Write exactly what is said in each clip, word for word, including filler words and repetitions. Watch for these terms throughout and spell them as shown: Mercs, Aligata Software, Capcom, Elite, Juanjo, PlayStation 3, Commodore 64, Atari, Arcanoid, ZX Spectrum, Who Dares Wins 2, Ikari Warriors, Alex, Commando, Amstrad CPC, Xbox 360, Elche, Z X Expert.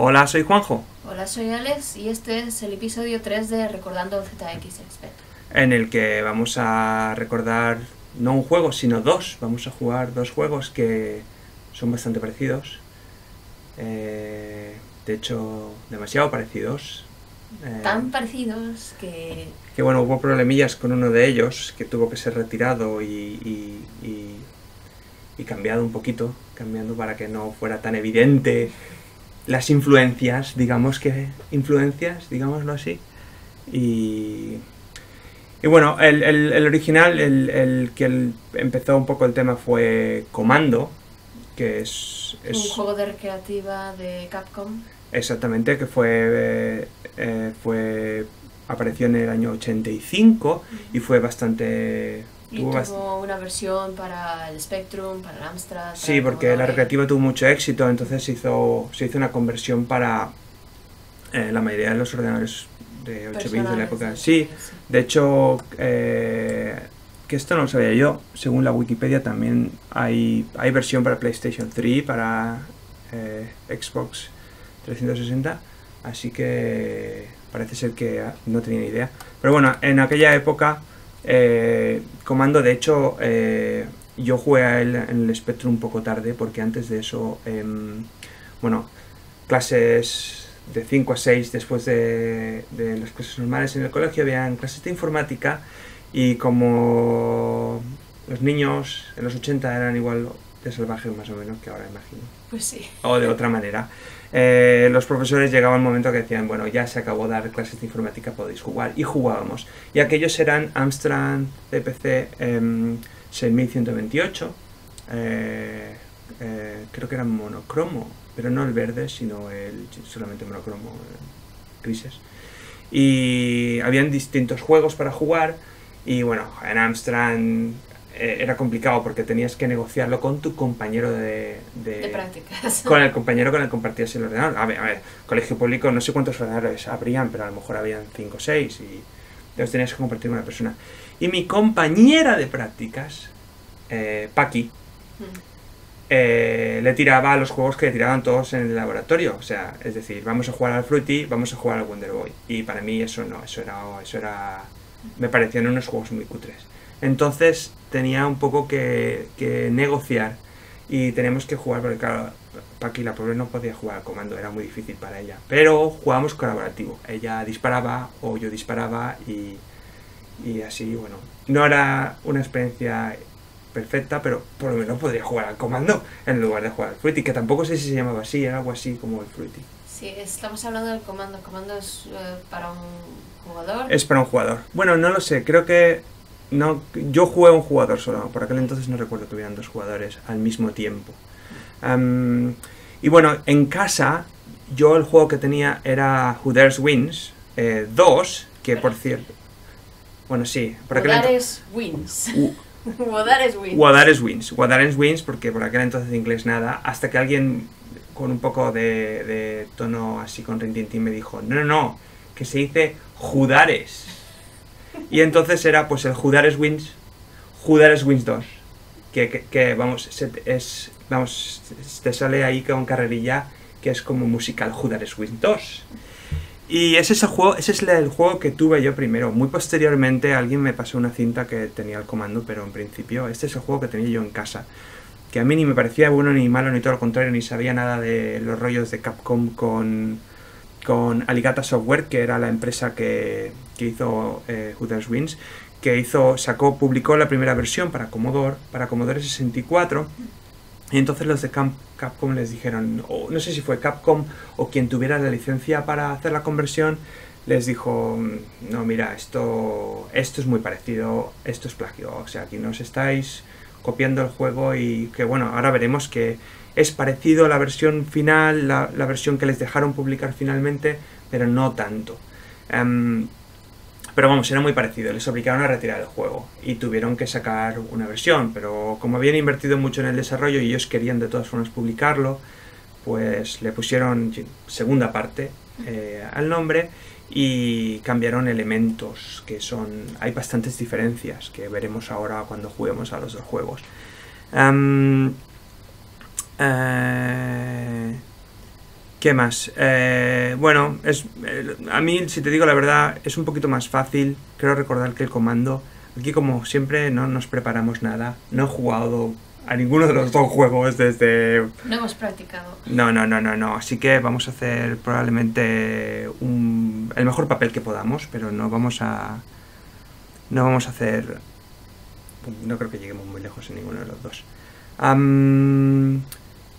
Hola, soy Juanjo. Hola, soy Alex y este es el episodio tres de Recordando Z X Expert. En el que vamos a recordar no un juego, sino dos. Vamos a jugar dos juegos que son bastante parecidos. Eh, de hecho, demasiado parecidos. Eh, Tan parecidos que... Que bueno, hubo problemillas con uno de ellos que tuvo que ser retirado y... y, y y cambiado un poquito, cambiando para que no fuera tan evidente las influencias, digamos que influencias, digámoslo así. Y, y bueno, el, el, el original, el, el que el, empezó un poco el tema fue Commando, que es, es... un juego de recreativa de Capcom. Exactamente, que fue, eh, eh, fue apareció en el año ochenta y cinco y fue bastante... Y tuvo, tuvo una versión para el Spectrum, para el Amstrad... Sí, porque la recreativa tuvo mucho éxito, entonces se hizo, se hizo una conversión para eh, la mayoría de los ordenadores de ocho bits de la época. Sí, sí, sí. De hecho, eh, que esto no lo sabía yo, según la Wikipedia también hay, hay versión para PlayStation tres, para eh, Xbox trescientos sesenta, así que parece ser que no tenía ni idea. Pero bueno, en aquella época... Eh, Commando, de hecho, eh, yo jugué a él en el Spectrum un poco tarde, porque antes de eso, eh, bueno, clases de cinco a seis, después de, de las clases normales en el colegio, habían clases de informática, y como los niños en los ochenta eran igual de salvajes más o menos que ahora, imagino. Pues sí. O de otra manera. Eh, los profesores llegaban un momento que decían, bueno, ya se acabó de dar clases de informática, podéis jugar, y jugábamos. Y aquellos eran Amstrad C P C eh, seis mil ciento veintiocho, eh, eh, creo que eran monocromo, pero no el verde, sino el solamente monocromo, eh, grises. Y habían distintos juegos para jugar, y bueno, en Amstrad... era complicado porque tenías que negociarlo con tu compañero de, de, de prácticas. Con el compañero con el que compartías el ordenador. A ver, a ver, colegio público no sé cuántos ordenadores habrían, pero a lo mejor habían cinco o seis y los tenías que compartir con una persona. Y mi compañera de prácticas, eh, Paqui, mm. eh, le tiraba a los juegos que le tiraban todos en el laboratorio. O sea, es decir, vamos a jugar al Fruity, vamos a jugar al Wonder Boy. Y para mí eso no, eso era... Eso era me parecían unos juegos muy cutres. Entonces tenía un poco que, que negociar y teníamos que jugar, porque claro, Paqui la pobre no podía jugar al Commando, era muy difícil para ella. Pero jugábamos colaborativo, ella disparaba o yo disparaba y, y así, bueno, no era una experiencia perfecta, pero por lo menos podría jugar al Commando en lugar de jugar al Fruity, que tampoco sé si se llamaba así, era algo así como el Fruity. Sí, estamos hablando del Commando, el Commando es eh, para un jugador. Es para un jugador. Bueno, no lo sé, creo que... No, yo jugué a un jugador solo, por aquel entonces no recuerdo que hubieran dos jugadores al mismo tiempo. Um, y bueno, en casa, yo el juego que tenía era Who Dares Wins eh, dos, que por cierto... Bueno, sí, por aquel entonces... Wins. Who Dares Wins. Who Dares Wins. Who Dares Wins, porque por aquel entonces de inglés nada, hasta que alguien con un poco de, de tono así con rintintín me dijo, no, no, no, que se dice Who Dares. Y entonces era pues el Who Dares Wins, Who Dares Wins dos, que, que, que vamos, se, es, vamos, te sale ahí con carrerilla, que es como musical Who Dares Wins dos. Y ese es, el juego, ese es el juego que tuve yo primero. Muy posteriormente alguien me pasó una cinta que tenía el Commando, pero en principio este es el juego que tenía yo en casa. Que a mí ni me parecía bueno ni malo, ni todo lo contrario, ni sabía nada de los rollos de Capcom con... con Aligata Software, que era la empresa que, que hizo eh, Who Dares Wins, que hizo, sacó, publicó la primera versión para Commodore, para Commodore sesenta y cuatro, y entonces los de Capcom les dijeron, oh, no sé si fue Capcom o quien tuviera la licencia para hacer la conversión, les dijo, no, mira, esto, esto es muy parecido, esto es plagio, o sea, aquí nos estáis copiando el juego y que bueno, ahora veremos que es parecido a la versión final, la, la versión que les dejaron publicar finalmente, pero no tanto. Um, pero vamos, era muy parecido, les obligaron a retirar el juego y tuvieron que sacar una versión, pero como habían invertido mucho en el desarrollo y ellos querían de todas formas publicarlo, pues le pusieron segunda parte eh, al nombre y cambiaron elementos que son... Hay bastantes diferencias que veremos ahora cuando juguemos a los dos juegos. Um, Eh, ¿Qué más? Eh, bueno, es, eh, a mí, si te digo la verdad, es un poquito más fácil. Creo recordar que el comando... Aquí, como siempre, no nos preparamos nada. No he jugado a ninguno de los dos juegos desde... No hemos practicado. No, no, no, no, no. Así que vamos a hacer probablemente un, el mejor papel que podamos, pero no vamos a... No vamos a hacer... No creo que lleguemos muy lejos en ninguno de los dos. Um,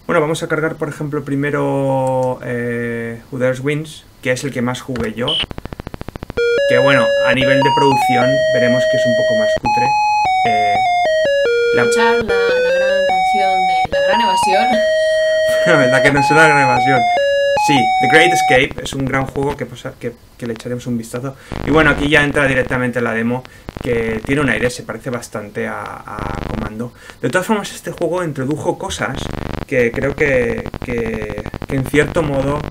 bueno, vamos a cargar, por ejemplo, primero eh, Who Dares Wins, que es el que más jugué yo. Que bueno, a nivel de producción veremos que es un poco más cutre. Eh, la... Escuchar la, la gran canción de La Gran Evasión. La verdad que no es una gran evasión. Sí, The Great Escape es un gran juego que, pues, que, que le echaremos un vistazo. Y bueno, aquí ya entra directamente la demo, que tiene un aire, se parece bastante a, a Commando. De todas formas, este juego introdujo cosas que creo que, que, que en cierto modo...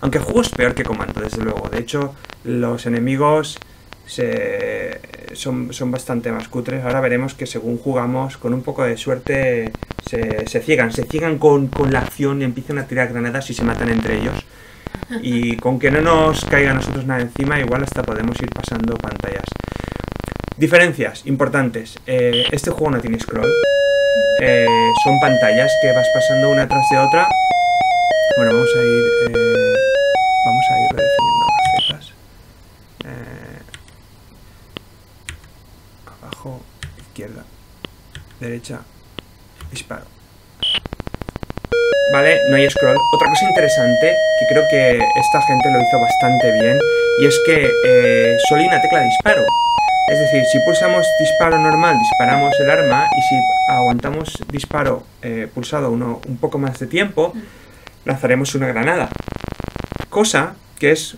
Aunque el juego es peor que Commando, desde luego. De hecho, los enemigos se, son, son bastante más cutres. Ahora veremos que según jugamos, con un poco de suerte... Se, se ciegan, se ciegan con, con la acción y empiezan a tirar granadas y se matan entre ellos. Y con que no nos caiga a nosotros nada encima, igual hasta podemos ir pasando pantallas. Diferencias importantes. Eh, este juego no tiene scroll. Eh, son pantallas que vas pasando una tras de otra. Bueno, vamos a ir... Eh, vamos a ir redefiniendo las cepas. Eh, abajo, izquierda, derecha... Disparo. Vale, no hay scroll. Otra cosa interesante, que creo que esta gente lo hizo bastante bien, y es que eh, solo hay una tecla de disparo. Es decir, si pulsamos disparo normal, disparamos el arma, y si aguantamos disparo eh, pulsado uno, un poco más de tiempo, lanzaremos una granada. Cosa que es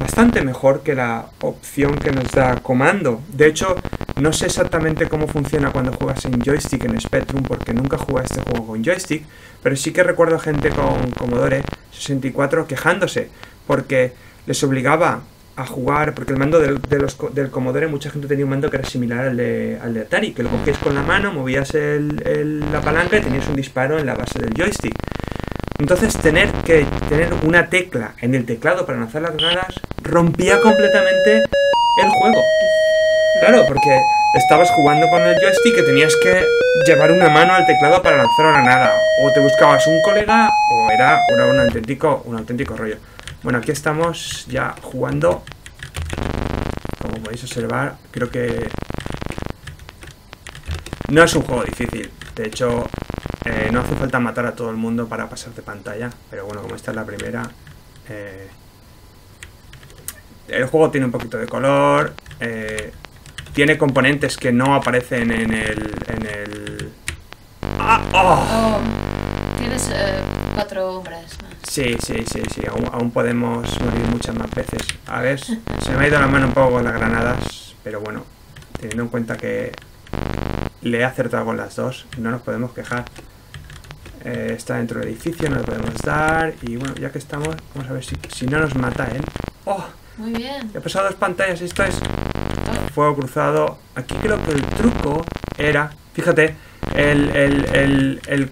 bastante mejor que la opción que nos da Commando. De hecho, no sé exactamente cómo funciona cuando juegas en joystick en Spectrum, porque nunca jugué a este juego con joystick, pero sí que recuerdo gente con Commodore sesenta y cuatro quejándose, porque les obligaba a jugar, porque el mando del, de los, del Commodore, mucha gente tenía un mando que era similar al de, al de Atari, que lo cogías con la mano, movías el, el, la palanca y tenías un disparo en la base del joystick. Entonces tener que tener una tecla en el teclado para lanzar las granadas rompía completamente el juego. Claro, porque estabas jugando con el joystick que tenías que llevar una mano al teclado para lanzar una granada. O te buscabas un colega o era, era un, auténtico, un auténtico rollo. Bueno, aquí estamos ya jugando. Como podéis observar, creo que no es un juego difícil. De hecho... Eh, no hace falta matar a todo el mundo para pasar de pantalla, pero bueno, como esta es la primera, eh, el juego tiene un poquito de color, eh, tiene componentes que no aparecen en el... En el... ¡Ah! ¡Oh! Oh, tienes eh, cuatro hombres más. Sí, sí, sí, sí, aún, aún podemos morir muchas más veces. A ver, se me ha ido la mano un poco con las granadas, pero bueno, teniendo en cuenta que le he acertado con las dos, no nos podemos quejar. Eh, está dentro del edificio, no le podemos dar. Y bueno, ya que estamos, vamos a ver si, si no nos mata él. ¡Oh! Muy bien. He pasado dos pantallas, esto es fuego cruzado. Aquí creo que el truco era... Fíjate, el, el, el, el,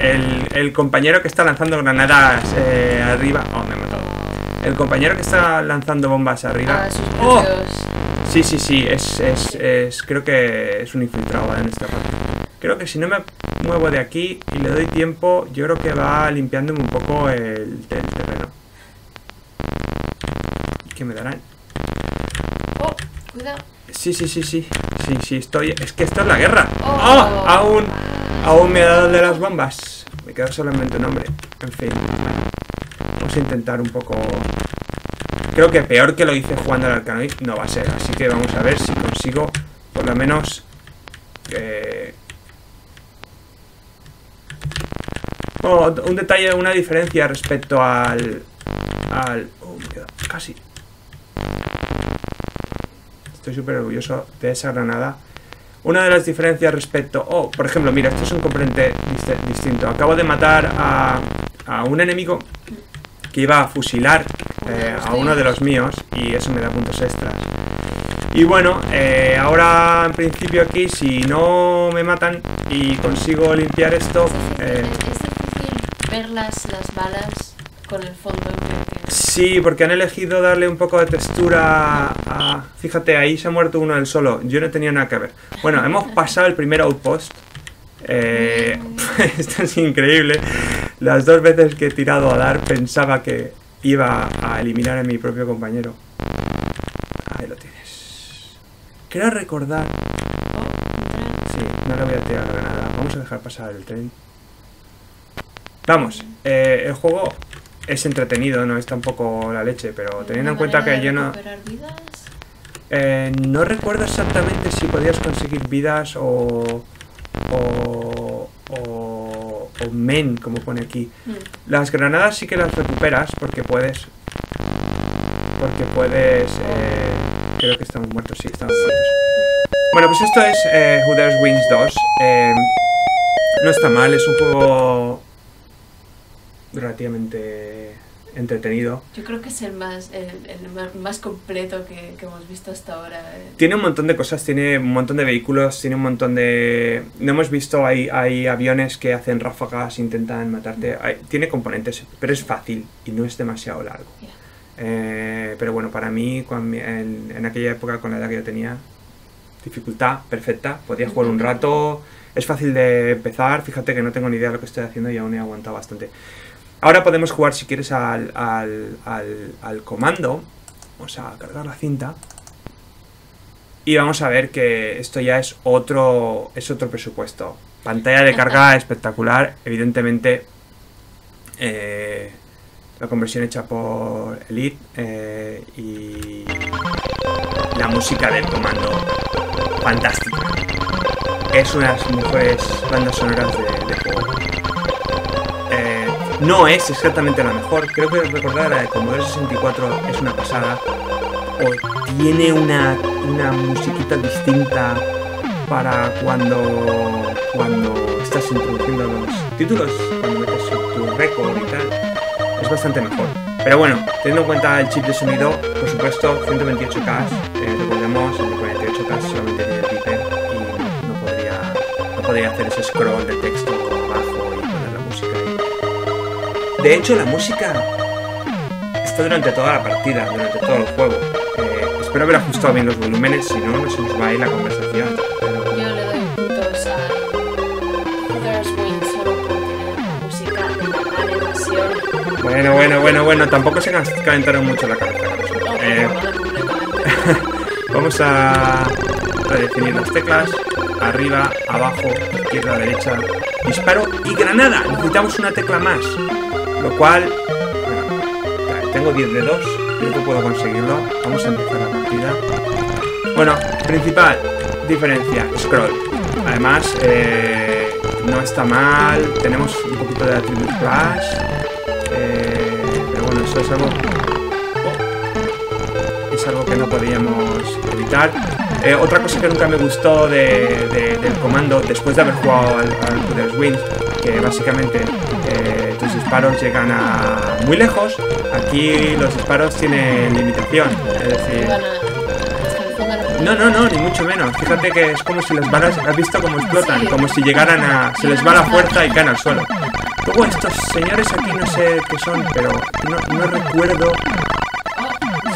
el, el compañero que está lanzando granadas eh, arriba... ¡Oh, me he matado! El compañero que está lanzando bombas arriba... Ah, sus ¡oh! Sí, sí, sí, es, es, es, creo que es un infiltrado en esta parte. Creo que si no me muevo de aquí y le doy tiempo, yo creo que va limpiándome un poco el, el terreno. ¿Qué me darán? ¡Oh! Cuidado. Sí, sí, sí, sí, sí, sí, estoy... Es que esto es la guerra. ¡Oh! ¡Oh! Aún, aún me ha dado de las bombas. Me queda solamente un hombre. En fin, vamos a intentar un poco... Creo que peor que lo hice jugando al Arcanoid no va a ser, así que vamos a ver si consigo por lo menos eh... oh, un detalle, una diferencia respecto al... al... Oh, me quedo casi. Estoy súper orgulloso de esa granada. Una de las diferencias respecto... Oh, por ejemplo, mira, esto es un componente distinto. Acabo de matar a, a un enemigo que iba a fusilar Eh, a uno de los míos y eso me da puntos extras. Y bueno, eh, ahora en principio aquí si no me matan y consigo limpiar esto... Es difícil, eh... es difícil ver las, las balas con el fondo en que... Sí, porque han elegido darle un poco de textura a... Fíjate, ahí se ha muerto uno él solo. Yo no tenía nada que ver. Bueno, hemos pasado el primer outpost. Eh, esto es increíble. Las dos veces que he tirado a dar pensaba que iba a eliminar a mi propio compañero. Ahí lo tienes. Creo recordar... Sí, no le voy a tirar de nada. Vamos a dejar pasar el tren. Vamos, eh, el juego es entretenido, no es tampoco la leche, pero teniendo en cuenta que yo no... Eh, no recuerdo exactamente si podías conseguir vidas o... O, o, o men, como pone aquí. Mm. Las granadas sí que las recuperas porque puedes. Porque puedes. Eh, creo que estamos muertos, sí, estamos muertos. Bueno, pues esto es eh, Who Dares Wins dos. Eh, no está mal, es un juego relativamente entretenido. Yo creo que es el más, el, el más completo que, que hemos visto hasta ahora. Tiene un montón de cosas, tiene un montón de vehículos, tiene un montón de... No hemos visto, hay, hay aviones que hacen ráfagas, intentan matarte. Hay, tiene componentes, pero es fácil y no es demasiado largo. Yeah. Eh, pero bueno, para mí, con, en, en aquella época, con la edad que yo tenía, dificultad perfecta, podía jugar un rato, es fácil de empezar. Fíjate que no tengo ni idea de lo que estoy haciendo y aún he aguantado bastante. Ahora podemos jugar, si quieres, al, al, al, al comando. Vamos a cargar la cinta. Y vamos a ver que esto ya es otro, es otro presupuesto. Pantalla de carga espectacular. Evidentemente, eh, la conversión hecha por Elite. Eh, y la música del comando. Fantástica. Es una de las mejores bandas sonoras de, de juego. No es exactamente la mejor, creo que recordar la de Commodore sesenta y cuatro es una pasada. O tiene una, una musiquita distinta para cuando, cuando estás introduciendo los títulos, cuando metes tu récord y tal, es bastante mejor. Pero bueno, teniendo en cuenta el chip de sonido, por supuesto, ciento veintiocho K, eh, recordemos, el de cuarenta y ocho K solamente tiene el piper y no podría, no podría hacer ese scroll de texto abajo y poner la música ahí. De hecho, la música está durante toda la partida, durante todo el juego. Eh, espero haber ajustado bien los volúmenes, si no, no se nos va a ir la conversación. Yo le doy puntos a Who Dares Wins solo por tener la música de la animación. Bueno, bueno, bueno, bueno, tampoco se calentaron mucho la cabeza. Eh, vamos a redefinir las teclas. Arriba, abajo, izquierda, derecha, disparo y granada. Necesitamos una tecla más. Lo cual, bueno, tengo diez dedos, creo que puedo conseguirlo. Vamos a empezar la partida. Bueno, principal diferencia, scroll. Además, eh, no está mal, tenemos un poquito de atribute flash. Eh, pero bueno, eso es algo, es algo que no podíamos evitar. Eh, otra cosa que nunca me gustó de, de, del comando, después de haber jugado al Who Dares Wins, que básicamente... Eh, tus disparos llegan a muy lejos. Aquí los disparos tienen limitación, es decir, no, no, no, ni mucho menos. Fíjate que es como si las balas, has visto cómo explotan, como si llegaran a, se les va la fuerza y caen al suelo. Luego estos señores aquí no sé qué son, pero no, no recuerdo.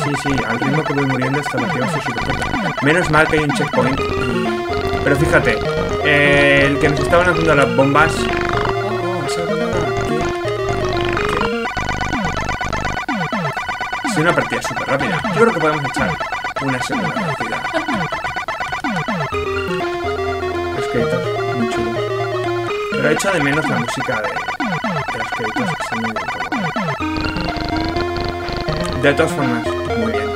Sí, sí, al ritmo que voy muriendo hasta la tierra se supera. Menos mal que hay un checkpoint. Pero fíjate, eh, el que nos estaban haciendo las bombas. Es una partida súper rápida. Yo creo que podemos echar una segunda partida. Los créditos, muy chulo. Pero he hecho de menos la música de, de los créditos que están muy bien. De todas formas, muy bien.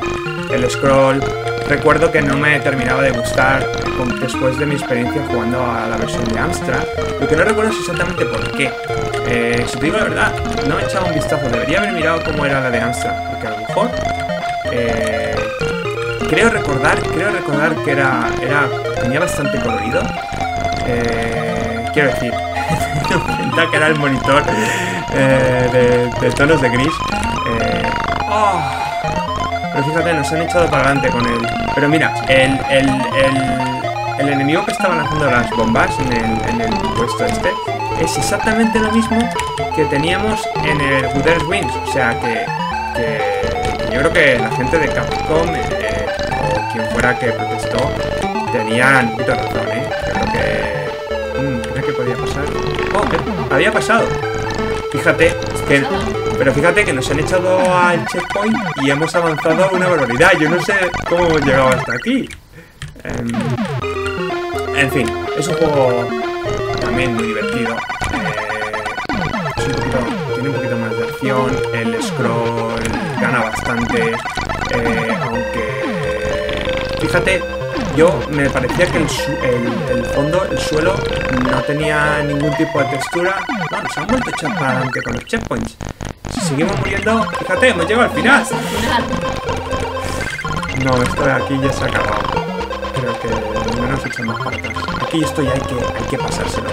El scroll, recuerdo que no me terminaba de gustar con, después de mi experiencia jugando a la versión de Amstrad. Lo que no recuerdo es exactamente por qué. Eh, si te digo la verdad, no he echado un vistazo. Debería haber mirado cómo era la de Amstrad. Porque a lo mejor... Eh, creo recordar, creo recordar que era... era tenía bastante colorido. Eh, quiero decir... Cuenta que era el monitor eh, de, de tonos de gris. Eh, oh, pero fíjate, nos han echado para adelante con él. Pero mira, el... el, el, el enemigo que estaban haciendo las bombas en el, en el puesto este... es exactamente lo mismo que teníamos en el Who Dares Wins. O sea que, que yo creo que la gente de Capcom eh, o quien fuera que protestó tenían un poquito de razón, ¿eh? Yo creo que... Mmm, creo que podía pasar... ¡Oh! Había pasado. Fíjate que... Pero fíjate que nos han echado al checkpoint y hemos avanzado una barbaridad. Yo no sé cómo hemos llegado hasta aquí. Um, en fin, es un juego también muy divertido. Eh, es un poquito, tiene un poquito más de acción. El scroll gana bastante. Eh, aunque... Fíjate, yo me parecía que el, el, el fondo, el suelo, no tenía ningún tipo de textura. Bueno, se han vuelto echar para adelante con los checkpoints. Si seguimos muriendo, fíjate, hemos llegado al final. No, esto de aquí ya se ha acabado. Creo que no nos echan más para atrás. Aquí esto ya hay que, hay que pasárselo.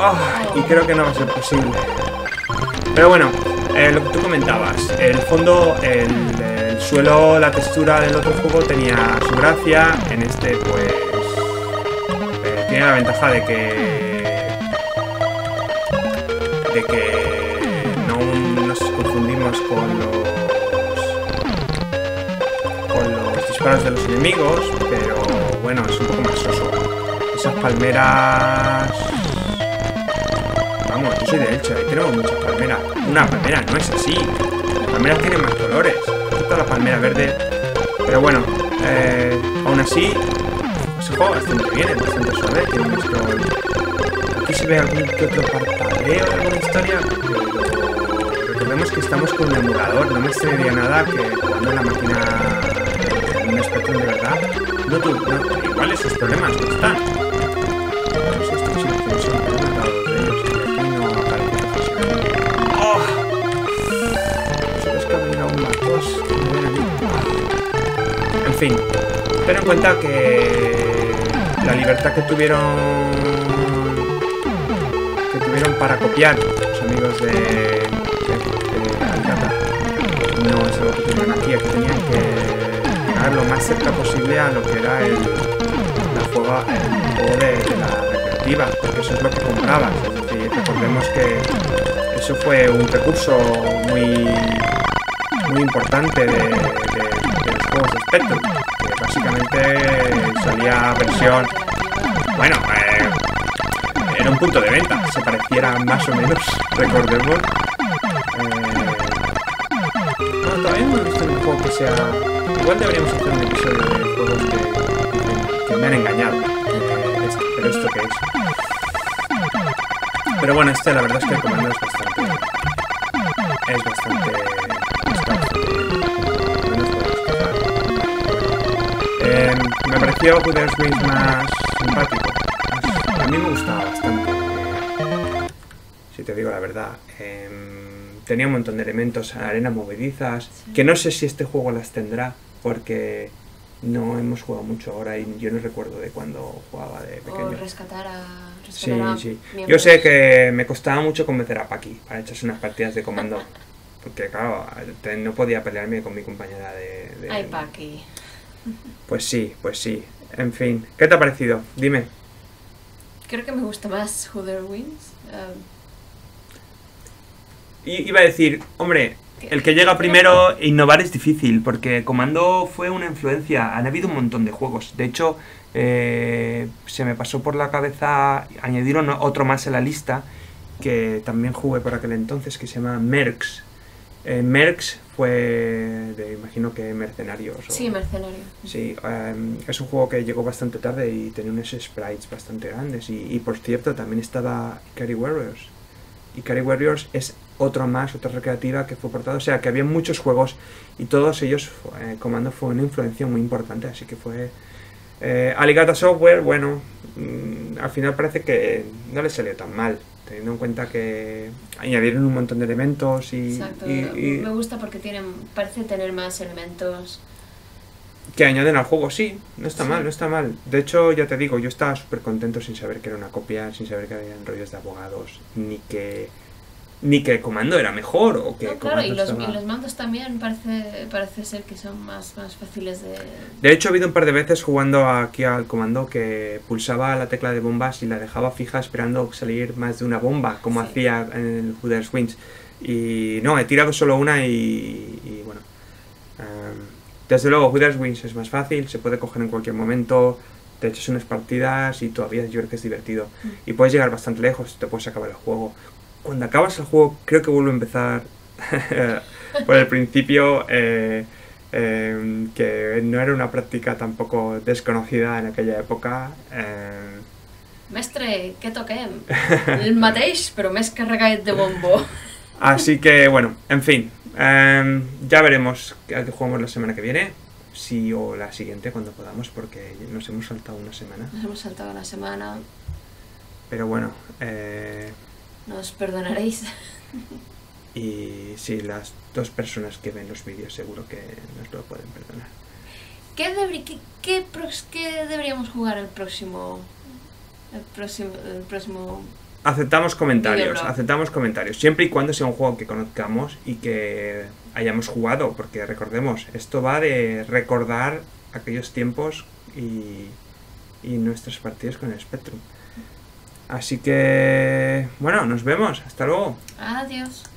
Oh, y creo que no va a ser posible. Pero bueno, eh, lo que tú comentabas. El fondo, el, el suelo, la textura del otro juego tenía su gracia. En este, pues... Eh, tiene la ventaja de que... de que no nos confundimos con los con los disparos de los enemigos, pero bueno, es un poco más soso. Esas palmeras... Vamos, yo soy de Elche, ahí tenemos muchas palmeras. Una palmera no es así. Las palmeras tienen más colores. Esta es la palmera verde. Pero bueno, eh, aún así, ese juego bastante bien, es bastante suave, tiene un control. Aquí se ve algún que otro parpadeo de alguna historia. Recordemos que estamos con un emulador. No me extrañaría nada que jugando en la máquina en un Spectrum de verdad, no, tú, no, igual esos problemas no están. ¡Oh! Sabes que ha venido un matos. En fin, ten en cuenta que la libertad que tuvieron para copiar los amigos de, de, de Aligata no es algo que tenían aquí, aquí tenían que llegar lo más cerca posible a lo que era el, la juega, el juego de, de la recreativa, porque eso es lo que comprabas. Es decir, recordemos que eso fue un recurso muy, muy importante de, de, de los juegos de Spectrum, que básicamente salía versión, bueno, eh, era un punto de venta, se pareciera más o menos, recordemos. Eh... No, todavía no he visto un juego que sea... Igual deberíamos hacer un episodio de juegos que, que me han engañado. Eh, este, pero esto que es. Pero bueno, este la verdad es que el comando es bastante... Es bastante... bastante... No nos podemos quejar. Eh, me pareció Who Dares Wins más simpático. A mí me gustaba bastante, si te digo la verdad. Eh, tenía un montón de elementos, arenas movedizas, sí. Que no sé si este juego las tendrá, porque no hemos jugado mucho ahora y yo no recuerdo de cuando jugaba de pequeño. O rescatar a... Rescatar sí, a sí. Yo sé que me costaba mucho convencer a Paki para echarse unas partidas de comando, porque claro, no podía pelearme con mi compañera de... de... Ay, Paki. Pues sí, pues sí. En fin, ¿qué te ha parecido? Dime. Creo que me gusta más Who Dares Wins. Um... Iba a decir, hombre, el que llega primero, innovar es difícil, porque Commando fue una influencia. Han habido un montón de juegos. De hecho, eh, se me pasó por la cabeza añadir otro más a la lista, que también jugué por aquel entonces, que se llama Mercs. Eh, Mercs fue, de, imagino que mercenarios. O, sí, mercenarios. Sí, um, es un juego que llegó bastante tarde y tenía unos sprites bastante grandes. Y, y por cierto, también estaba Ikari Warriors. Ikari Warriors es otro más, otra recreativa que fue portada. O sea, que había muchos juegos y todos ellos, eh, Commando fue una influencia muy importante. Así que fue... Eh, Aligata Software, bueno, mmm, al final parece que no le salió tan mal, teniendo en cuenta que añadieron un montón de elementos y... Exacto, y, y me gusta porque tienen, parece tener más elementos... Que añaden al juego, sí, no está sí. mal, no está mal. De hecho, ya te digo, yo estaba súper contento sin saber que era una copia, sin saber que había rollos de abogados, ni que ni que Commando era mejor o que no, claro, y los, estaba... y los mandos también parece parece ser que son más, más fáciles de... De hecho, ha habido un par de veces jugando aquí al Commando que pulsaba la tecla de bombas y la dejaba fija esperando salir más de una bomba, como sí. hacía en el Who Dares Wins. Y no, he tirado solo una y, y bueno... Um, desde luego, Who Dares Wins es más fácil, se puede coger en cualquier momento, te echas unas partidas y todavía yo creo que es divertido. Mm. Y puedes llegar bastante lejos, te puedes acabar el juego. Cuando acabas el juego, creo que vuelvo a empezar por el principio, eh, eh, que no era una práctica tampoco desconocida en aquella época. Eh... Mestre, ¿qué toquen? El matéis, pero mes que recaed de bombo. Así que, bueno, en fin, eh, ya veremos a qué jugamos la semana que viene. Sí, o la siguiente, cuando podamos, porque nos hemos saltado una semana. Nos hemos saltado una semana. Pero bueno... Eh... Nos perdonaréis. Y sí, las dos personas que ven los vídeos seguro que nos lo pueden perdonar. ¿Qué, debri qué, qué, qué deberíamos jugar el próximo, el próximo, el próximo? Aceptamos comentarios, aceptamos comentarios, siempre y cuando sea un juego que conozcamos y que hayamos jugado, porque recordemos, esto va de recordar aquellos tiempos y, y nuestras partidas con el Spectrum. Así que, bueno, nos vemos. Hasta luego. Adiós.